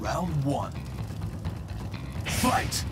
Round one. Fight!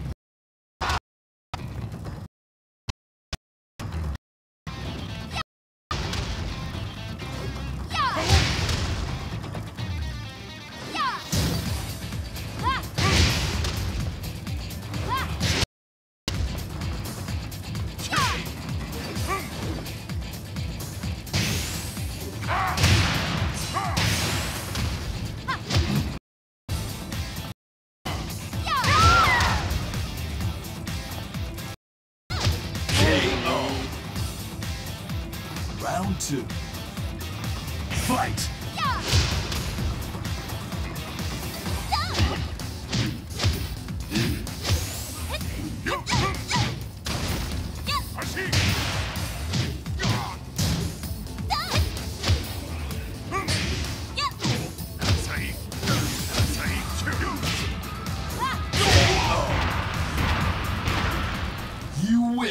Round two. Fight! You win!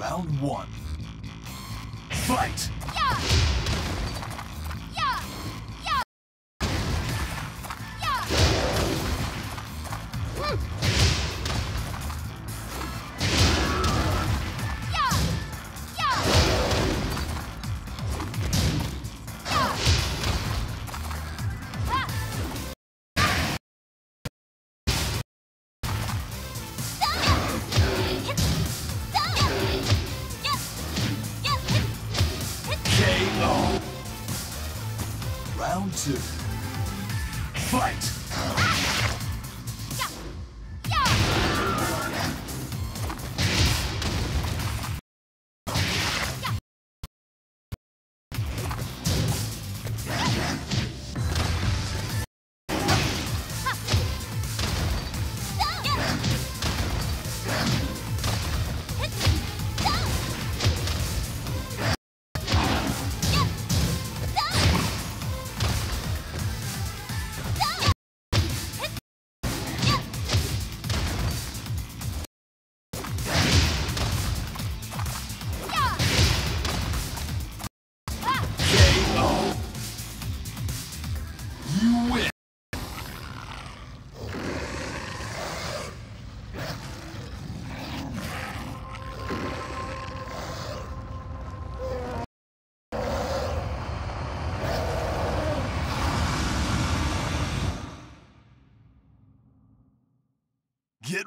Round one. Fight! Round two. Fight! Get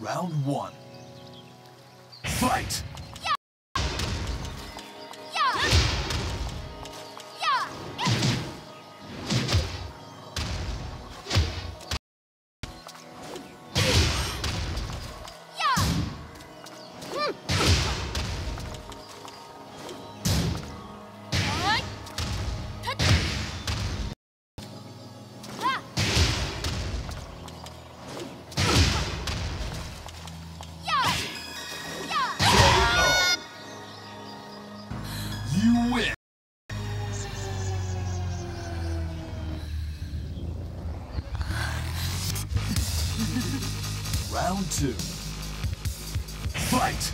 Round one. Fight! Round two. Fight!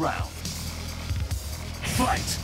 round. Fight!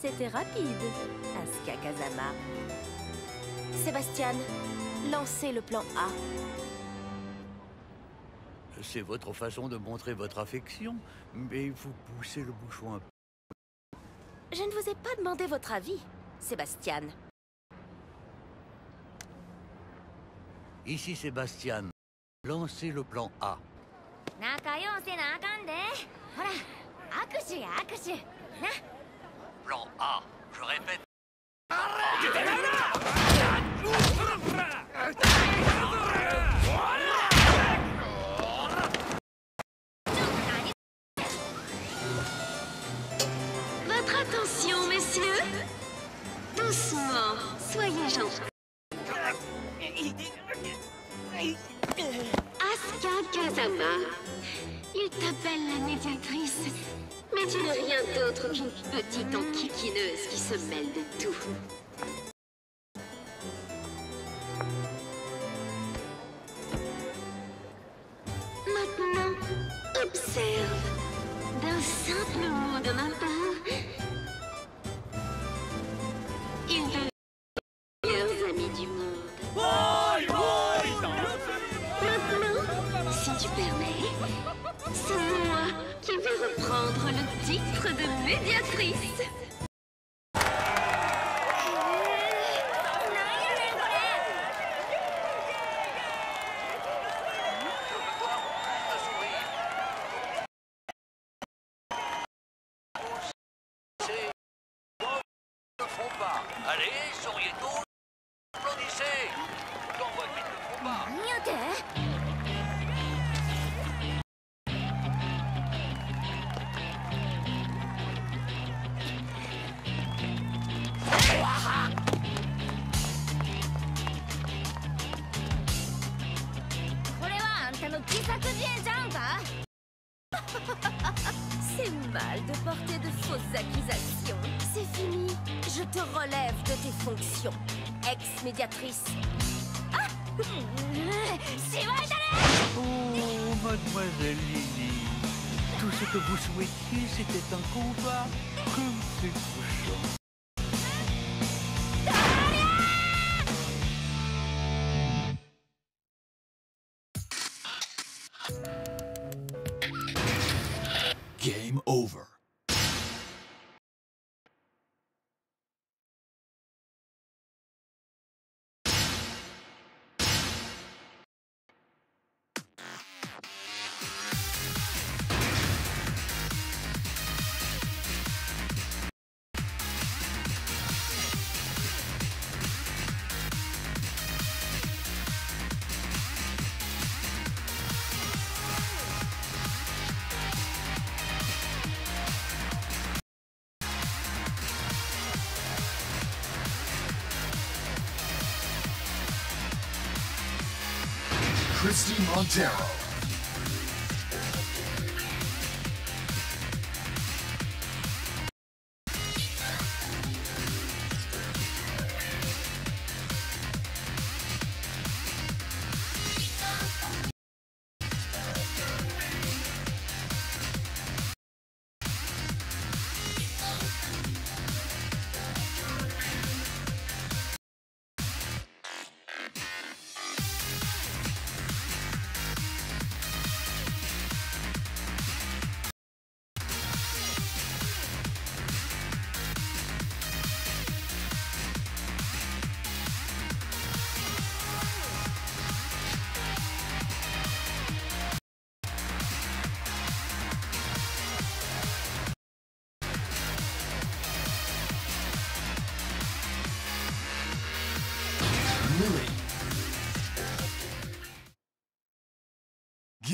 C'était rapide, Asuka Kazama. Sébastien, lancez le plan A. C'est votre façon de montrer votre affection, mais vous poussez le bouchon un peu. Je ne vous ai pas demandé votre avis, Sébastien. Ici Sébastien, lancez le plan A. Plan A, je répète. Votre attention, messieurs. Doucement, soyez gentils. Asuka Kazama. Il t'appelle la médiatrice, mais tu n'es rien d'autre qu'une petite enquiquineuse qui se mêle de tout. Maintenant, observe. D'un simple mot de ma part, il devient les meilleurs amis du monde. Maintenant, si tu permets, c'est moi qui vais reprendre le titre de médiatrice. Ex-médiatrice. Ah! Oh, mademoiselle Lily, tout ce que vous souhaitiez, c'était un combat comme c'est touchant. Christy Montero.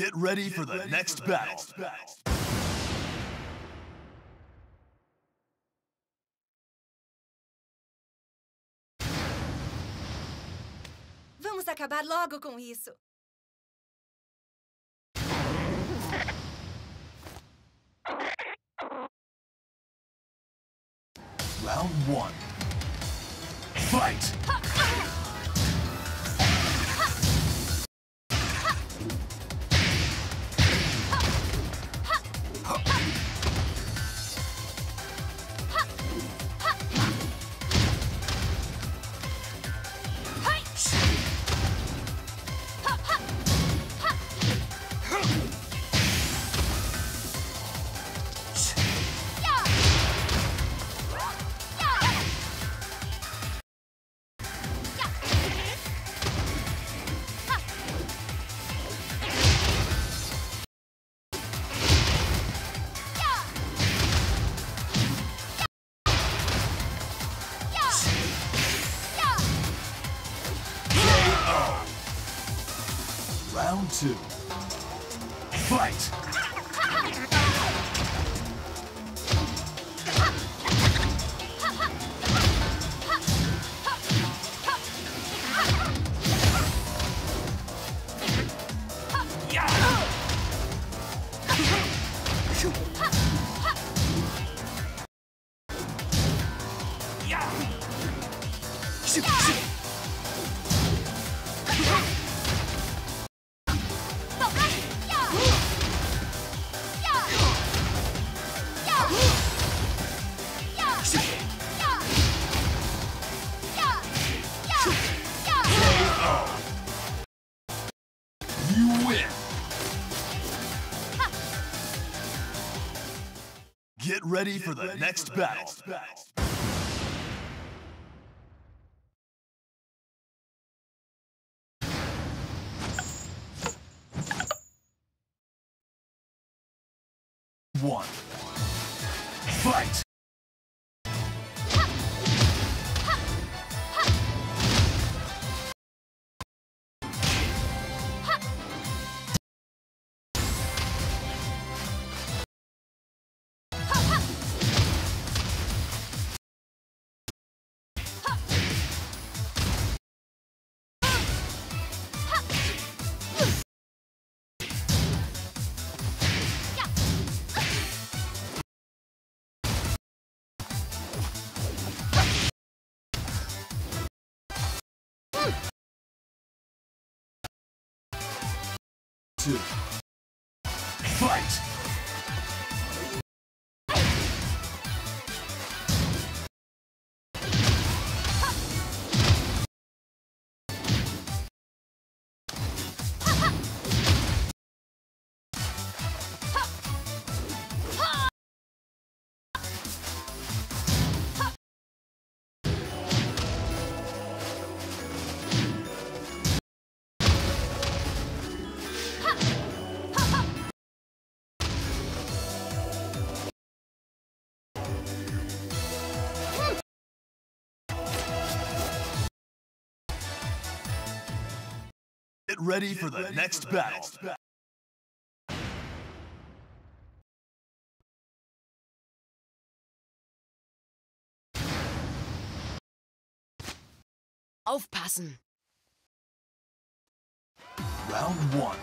Get ready for the next battle. Vamos acabar logo com isso. Round 1. Fight! Round 2. Fight! Get ready for the next battle. One. Fight! Two. Fight! Get ready for the next battle. Aufpassen. Round one.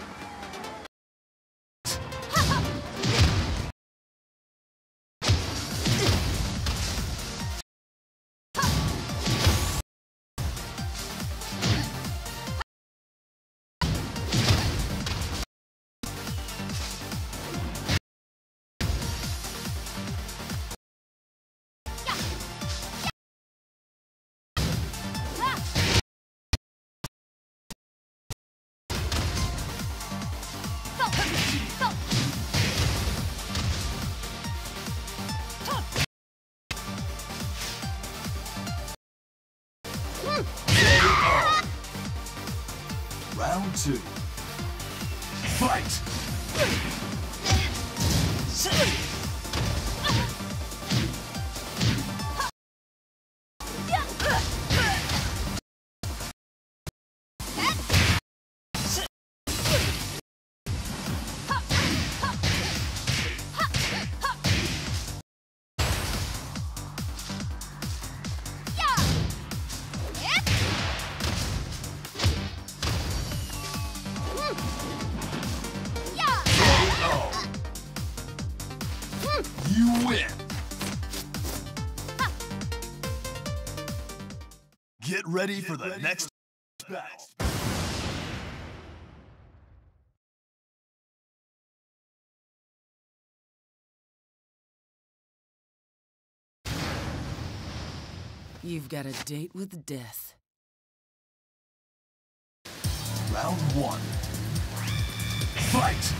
Round two. Fight! You win! Ha. Get ready for the next battle. You've got a date with death. Round one. Fight!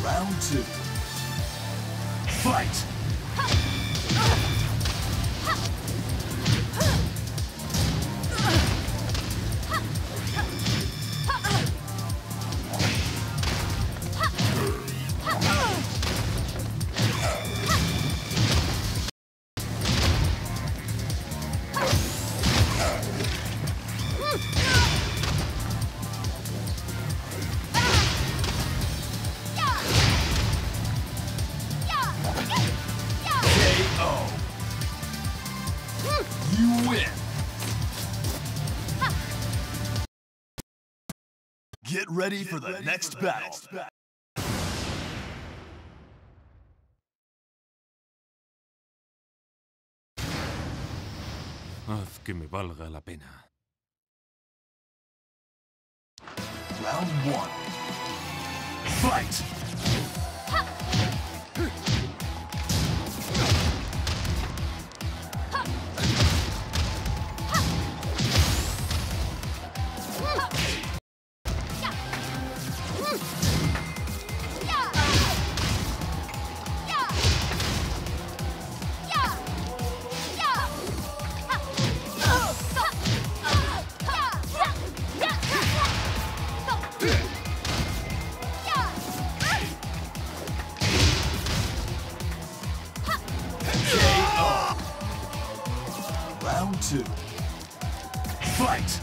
Round two. Fight! Get ready for the next battle. Haz que me valga la pena. Round one. Fight! Round two. Fight!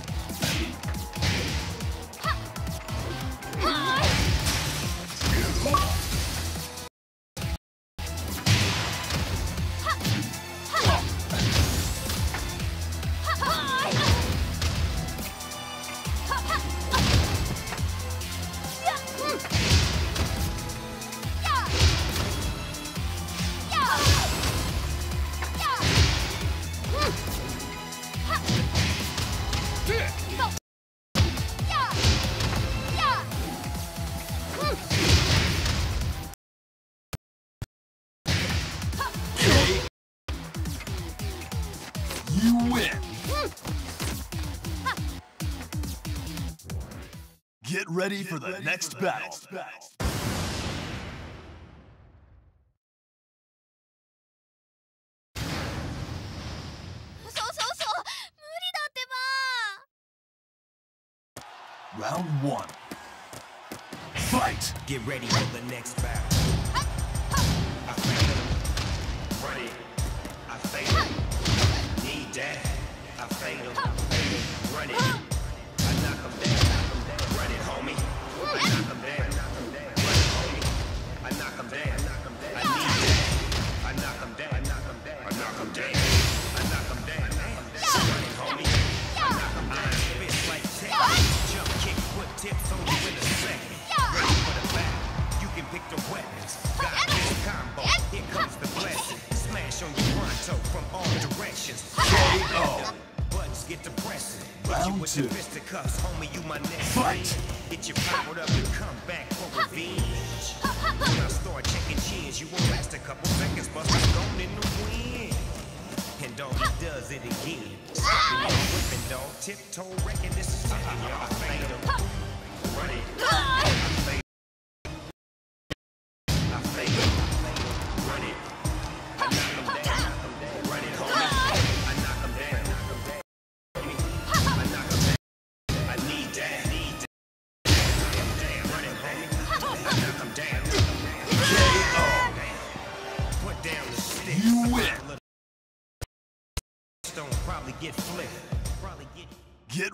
Get ready for the next battle. Round one. Fight! Get ready for the next battle. I failed him. Ready. I failed him. Knee down. I failed him. Run it. I knock him down. Run it, homie. I knock him down. Run it, homie. I knock him down. I knee down. I knock him down. I knock him down. I knock him down. Run it, homie. I knock him down. It's like that. Jump kick, put tips on you in a second. Ready for the battle. You can pick the weapons. Got this combo. Here comes the blessing. Smash on your pronto from all directions. K.O. Get depressing. Round with two. The fisticuffs, homie, you my next fight. Get you powered up and come back for revenge. When I start checking chins, you won't last a couple seconds, but I'm gone in the wind. And dog, he does it again. Stepping on whipping dog, tiptoe wrecking. This is something y'all fade him. Run it. I fade him. Run it. I knock him down. Run it, homie. Get flipped. Probably get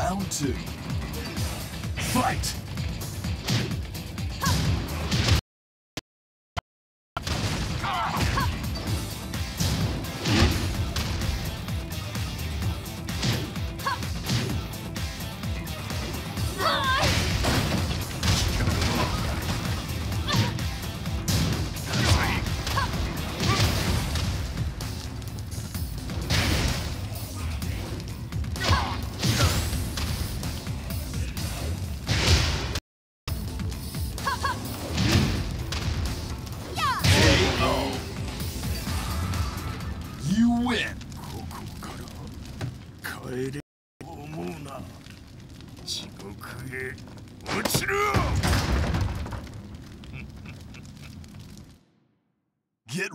Round two. Fight! Get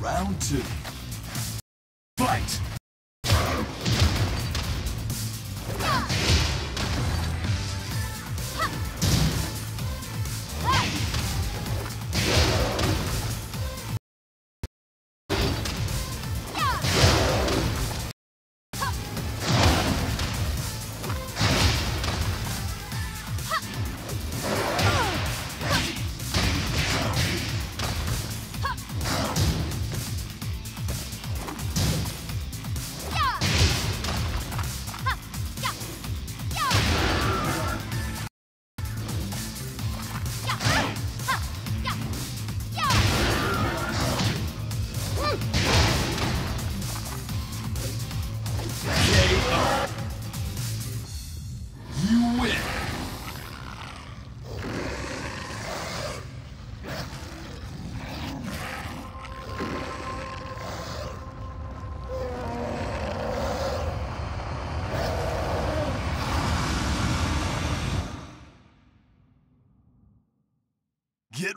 Round two. Fight! Get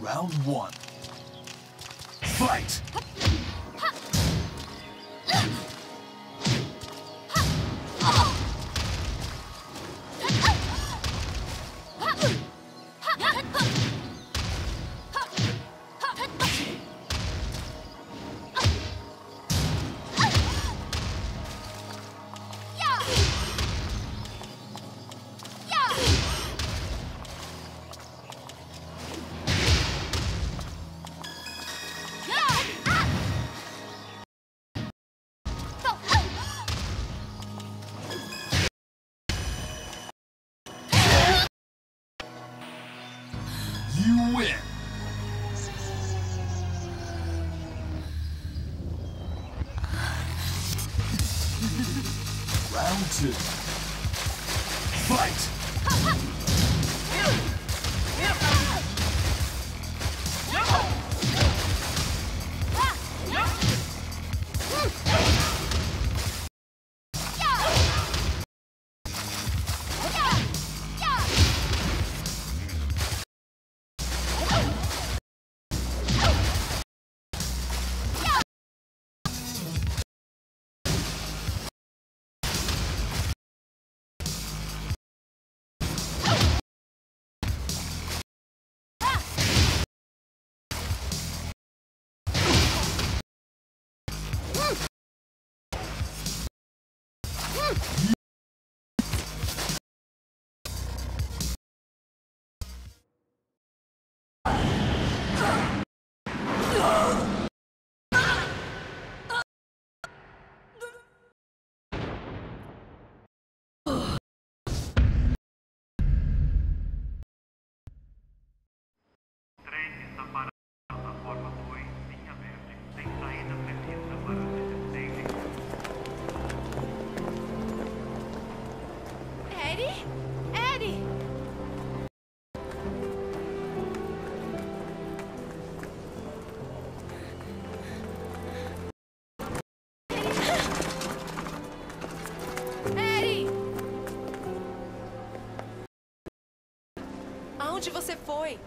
Round one. Fight! Round two. Fight! Onde você foi?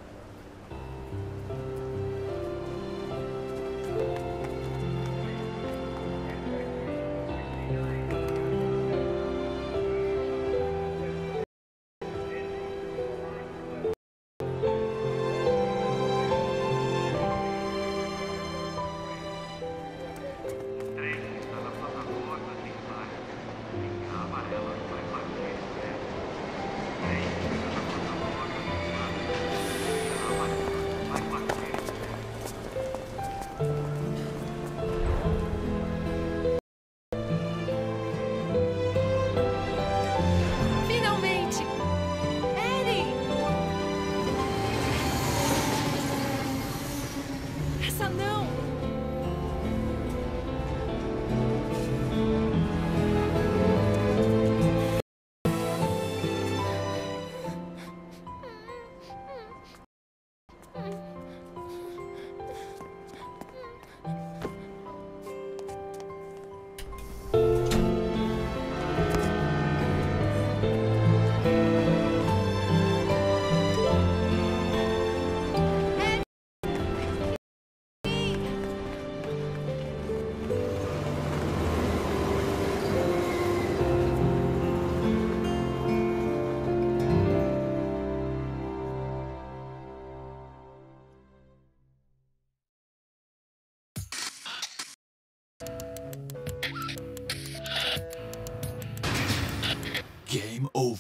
Game over.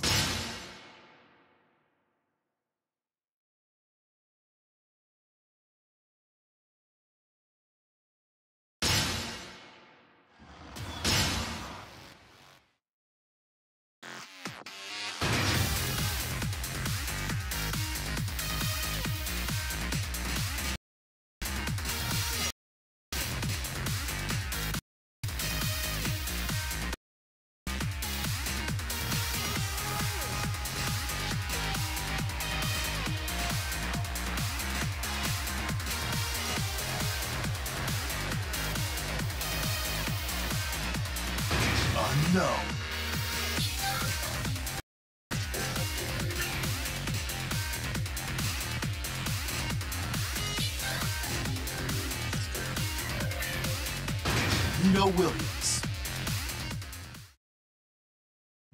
No. No Williams.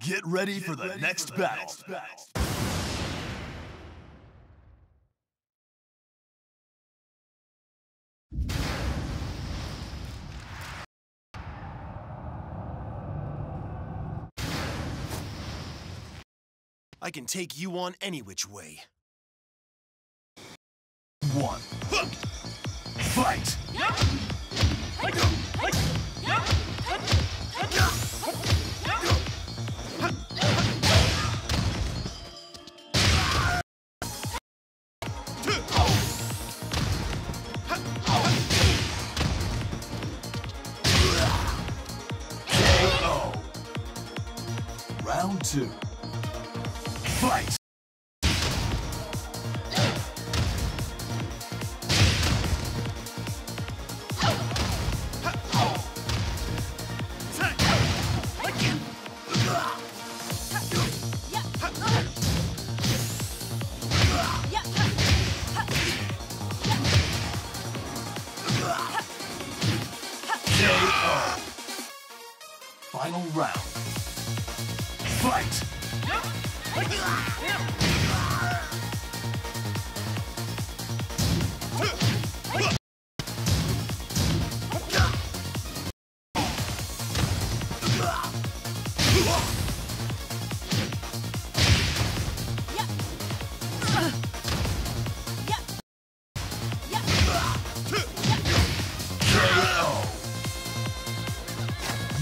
Get ready for the next battle. I can take you on any which way. One. Hook. Fight! KO. Round two. Fight! KO. Final round. Fight! KO.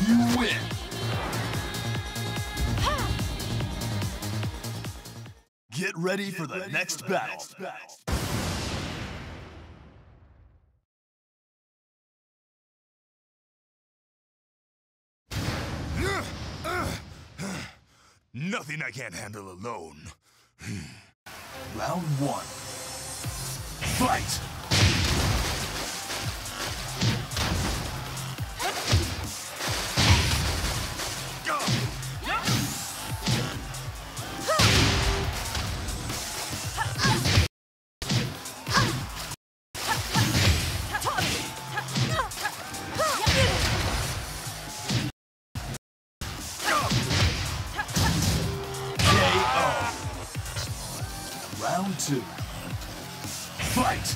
You win. Get ready for the next battle. Nothing I can't handle alone. Round one. Fight! Round two. Fight!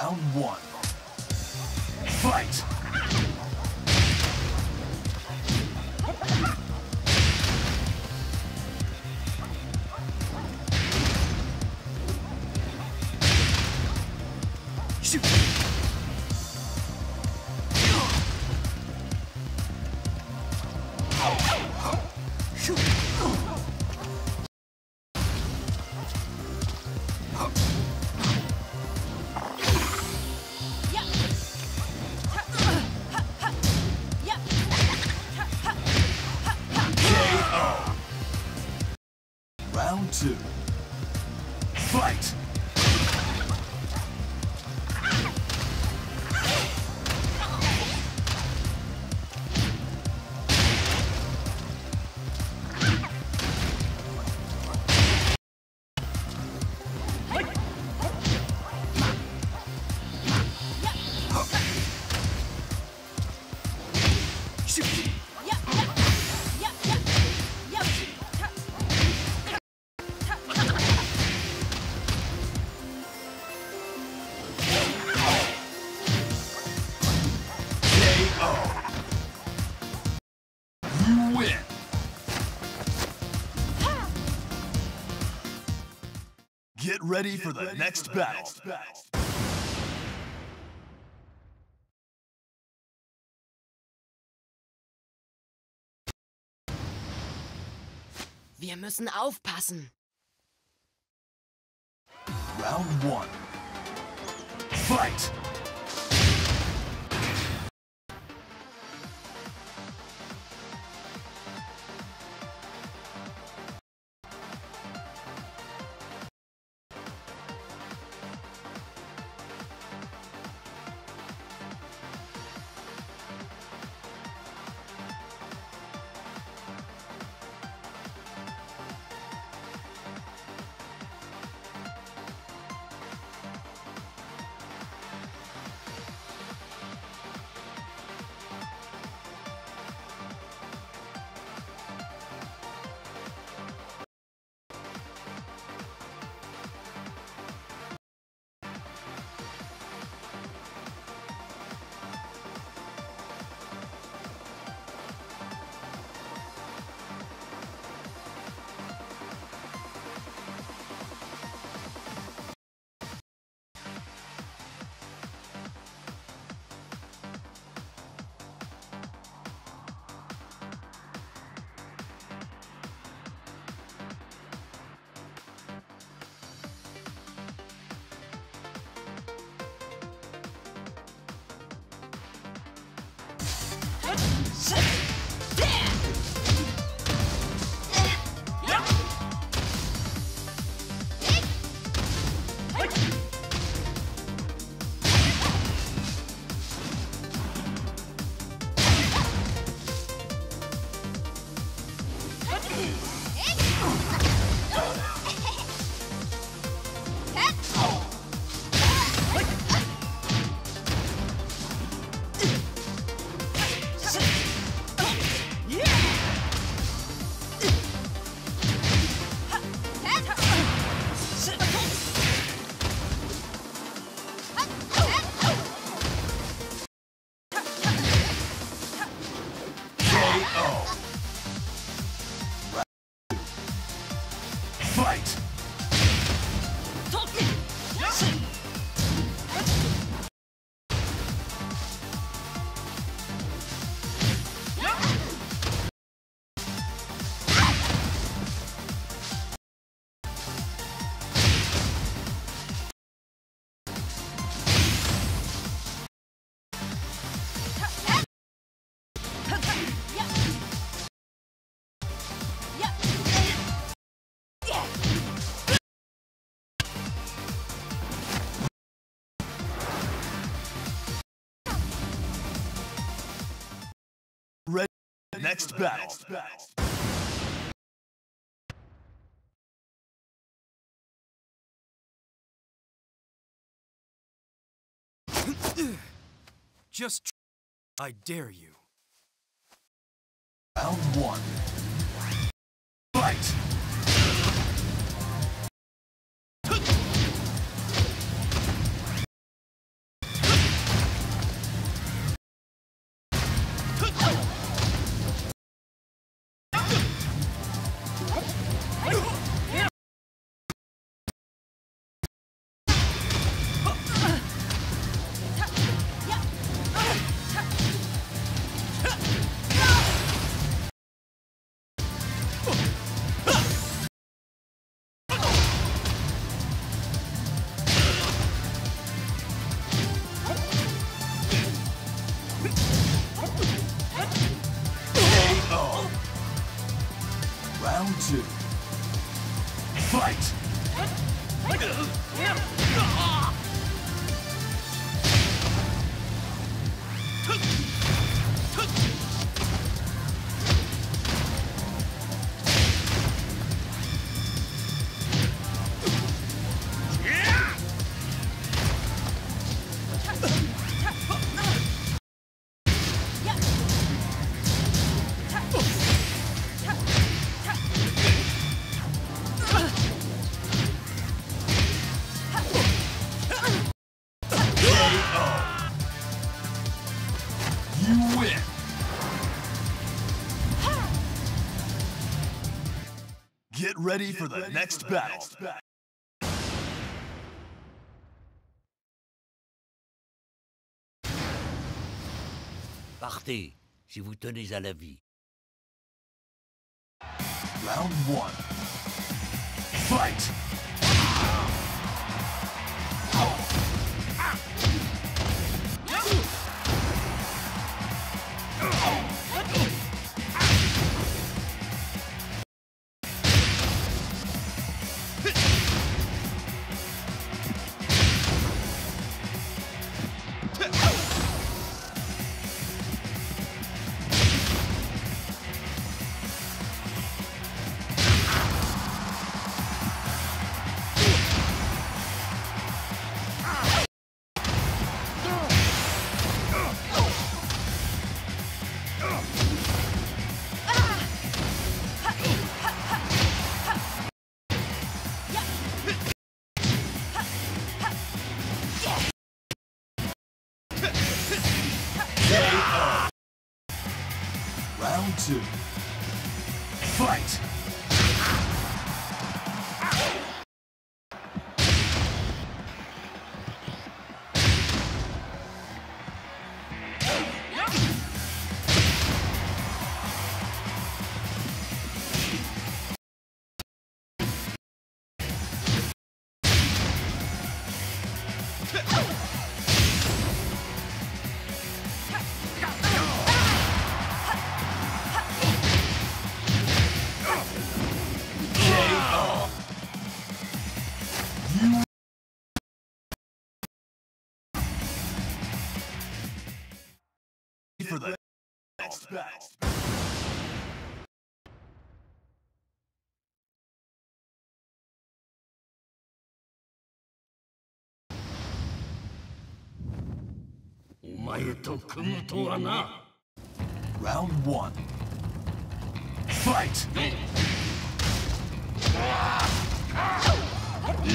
Round one. Fight! Shoot! Round two. Fight! Get ready for the next battle. Wir müssen aufpassen. Round one. Fight! Next battle. I dare you. Round one. Fight! Round two. Fight! Ready for the next battle. Partez, si vous tenez à la vie. Round 1. Fight! Round 2. Fight! For the next battle. Round 1. Fight! Round 2. Fight!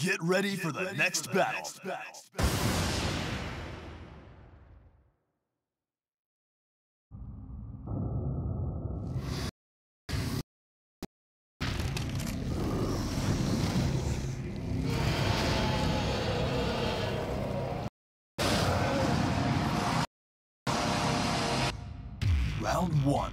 Get ready for the next battle. Round 1.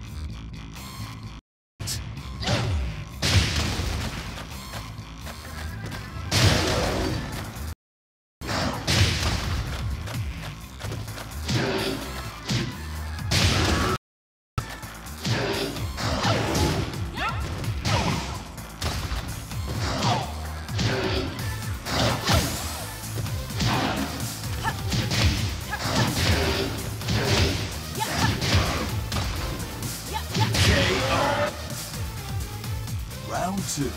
mon Dieu!